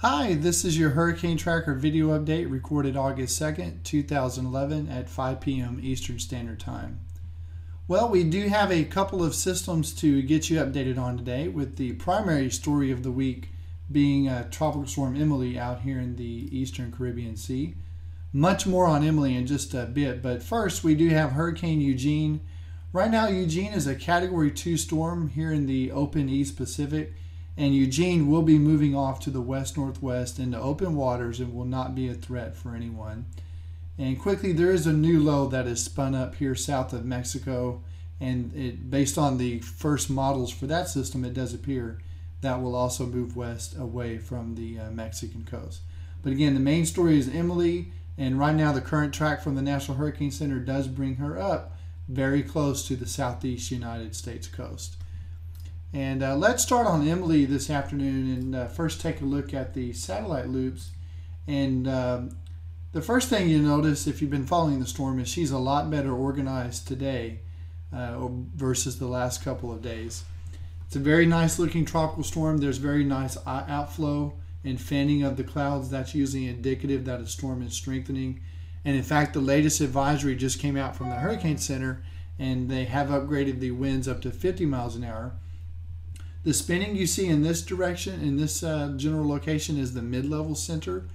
Hi, this is your Hurricane Tracker video update recorded August 2nd, 2011 at 5 p.m. Eastern Standard Time. Well, we do have a couple of systems to get you updated on today, with the primary story of the week being Tropical Storm Emily out here in the Eastern Caribbean Sea. Much more on Emily in just a bit, but first we do have Hurricane Eugene. Right now Eugene is a Category 2 storm here in the open East Pacific, and Eugene will be moving off to the west-northwest into open waters and will not be a threat for anyone. And quickly, there is a new low that is spun up here south of Mexico, and based on the first models for that system, it does appear that will also move west away from the Mexican coast. But again, the main story is Emily, and right now the current track from the National Hurricane Center does bring her up very close to the southeast United States coast. And let's start on Emily this afternoon and first take a look at the satellite loops. And the first thing you notice if you've been following the storm is she's a lot better organized today versus the last couple of days. It's a very nice looking tropical storm. There's very nice outflow and fanning of the clouds. That's usually indicative that a storm is strengthening. And in fact, the latest advisory just came out from the Hurricane Center, and they have upgraded the winds up to 50 miles an hour. The spinning you see in this direction, in this general location, is the mid-level center.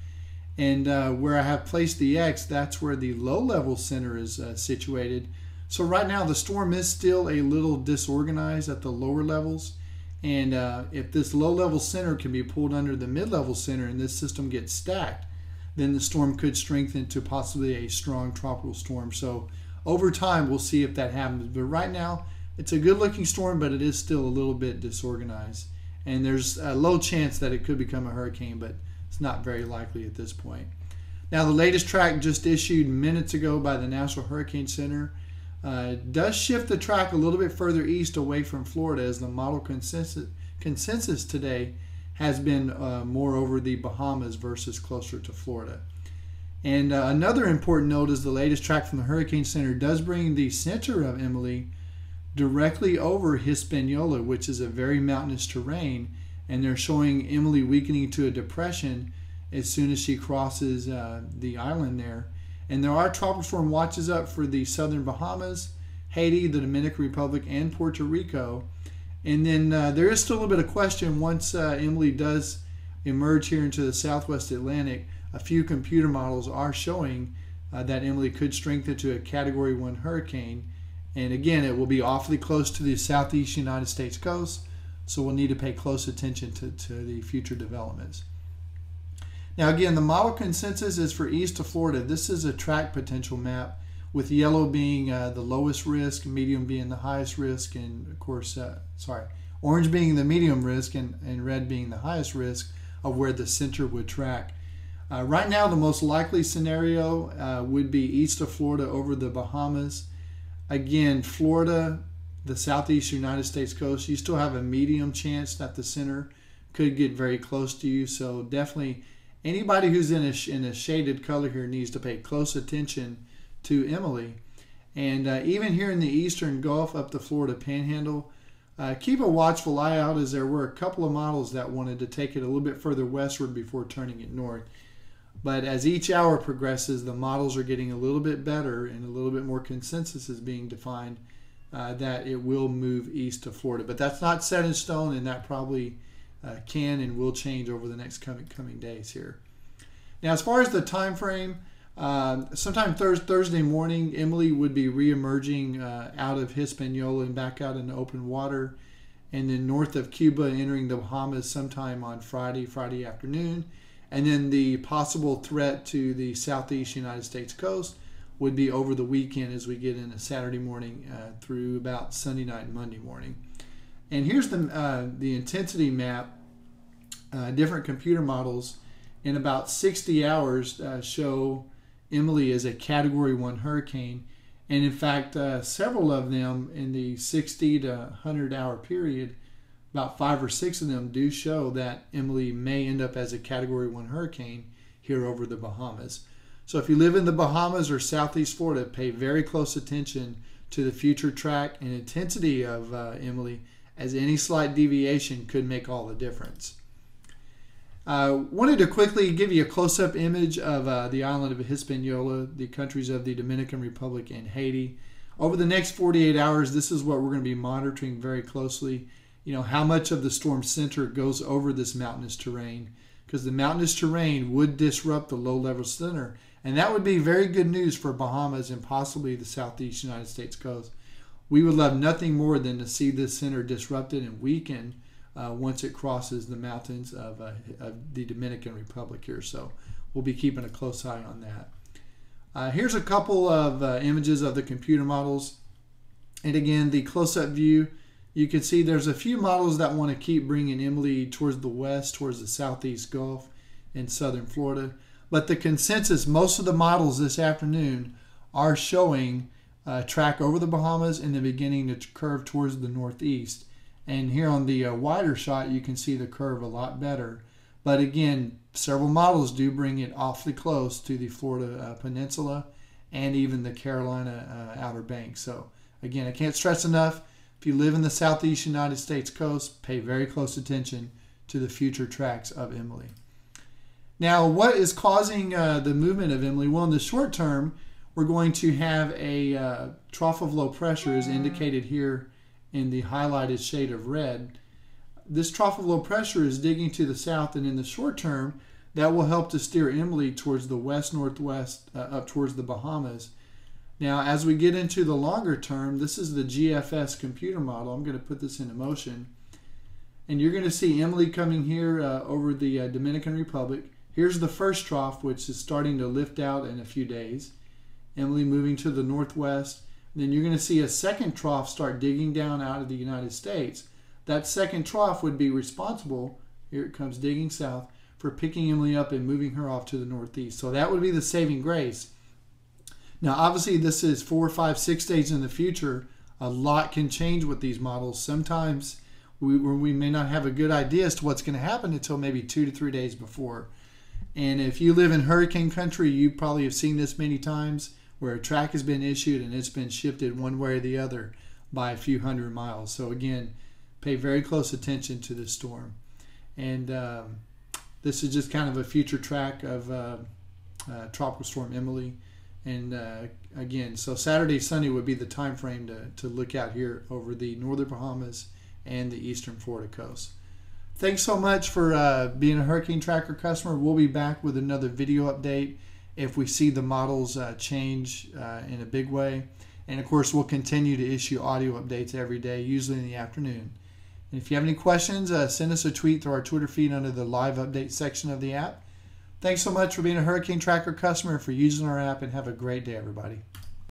And where I have placed the X, that's where the low-level center is situated. So right now the storm is still a little disorganized at the lower levels. And if this low-level center can be pulled under the mid-level center and this system gets stacked, then the storm could strengthen to possibly a strong tropical storm. So over time we'll see if that happens. But right now, it's a good-looking storm, but it is still a little bit disorganized. And there's a low chance that it could become a hurricane, but it's not very likely at this point. Now, the latest track just issued minutes ago by the National Hurricane Center does shift the track a little bit further east away from Florida, as the model consensus today has been more over the Bahamas versus closer to Florida. And another important note is the latest track from the Hurricane Center does bring the center of Emily directly over Hispaniola, which is a very mountainous terrain, and they're showing Emily weakening to a depression as soon as she crosses the island there. And there are tropical storm watches up for the southern Bahamas, Haiti, the Dominican Republic, and Puerto Rico. And then there is still a bit of question once Emily does emerge here into the southwest Atlantic. A few computer models are showing that Emily could strengthen to a Category 1 hurricane. And again, it will be awfully close to the southeast United States coast, so we'll need to pay close attention to the future developments. Now again, the model consensus is for east of Florida. This is a track potential map, with yellow being the lowest risk, medium being the highest risk, and of course, orange being the medium risk, and red being the highest risk of where the center would track. Right now, the most likely scenario would be east of Florida over the Bahamas. Again, Florida, the southeast United States coast, you still have a medium chance that the center could get very close to you. So definitely anybody who's in a shaded color here needs to pay close attention to Emily. And even here in the eastern Gulf up the Florida Panhandle, keep a watchful eye out, as there were a couple of models that wanted to take it a little bit further westward before turning it north. But as each hour progresses, the models are getting a little bit better and a little bit more consensus is being defined that it will move east to Florida. But that's not set in stone, and that probably can and will change over the next coming days here. Now, as far as the time frame, sometime Thursday morning, Emily would be re-emerging out of Hispaniola and back out into open water, and then north of Cuba, entering the Bahamas sometime on Friday afternoon. And then the possible threat to the southeast United States coast would be over the weekend, as we get into Saturday morning through about Sunday night and Monday morning. And here's the intensity map. Different computer models in about 60 hours show Emily as a Category 1 hurricane. And in fact, several of them in the 60 to 100 hour period, about 5 or 6 of them, do show that Emily may end up as a Category 1 hurricane here over the Bahamas. So if you live in the Bahamas or southeast Florida, pay very close attention to the future track and intensity of Emily, as any slight deviation could make all the difference. Wanted to quickly give you a close-up image of the island of Hispaniola, the countries of the Dominican Republic and Haiti. Over the next 48 hours, this is what we're going to be monitoring very closely. You know, how much of the storm center goes over this mountainous terrain, because the mountainous terrain would disrupt the low-level center. And that would be very good news for Bahamas and possibly the southeast United States coast. We would love nothing more than to see this center disrupted and weakened once it crosses the mountains of the Dominican Republic here. So we'll be keeping a close eye on that. Here's a couple of images of the computer models. And again, the close-up view, you can see there's a few models that want to keep bringing Emily towards the west, towards the southeast Gulf and southern Florida. But the consensus, most of the models this afternoon are showing track over the Bahamas and then beginning to curve towards the northeast. And here on the wider shot, you can see the curve a lot better. But again, several models do bring it awfully close to the Florida Peninsula and even the Carolina Outer Banks. So again, I can't stress enough, if you live in the southeast United States coast, pay very close attention to the future tracks of Emily. Now, what is causing the movement of Emily? Well, in the short term, we're going to have a trough of low pressure, as indicated here in the highlighted shade of red. This trough of low pressure is digging to the south, and in the short term, that will help to steer Emily towards the west-northwest, up towards the Bahamas. Now, as we get into the longer term, this is the GFS computer model. I'm going to put this into motion. And you're going to see Emily coming here over the Dominican Republic. Here's the first trough, which is starting to lift out in a few days. Emily moving to the northwest. Then you're going to see a second trough start digging down out of the United States. That second trough would be responsible, here it comes digging south, for picking Emily up and moving her off to the northeast. So that would be the saving grace. Now obviously this is 4, 5, 6 days in the future. A lot can change with these models. Sometimes we may not have a good idea as to what's going to happen until maybe 2 to 3 days before. And if you live in hurricane country, you probably have seen this many times, where a track has been issued and it's been shifted one way or the other by a few hundred miles. So again, pay very close attention to this storm. And this is just kind of a future track of Tropical Storm Emily. And again, so Saturday, Sunday would be the time frame to look out here over the northern Bahamas and the eastern Florida coast. Thanks so much for being a Hurricane Tracker customer. We'll be back with another video update if we see the models change in a big way. And of course, we'll continue to issue audio updates every day, usually in the afternoon. And if you have any questions, send us a tweet through our Twitter feed under the live update section of the app. Thanks so much for being a Hurricane Tracker customer, for using our app, and have a great day, everybody.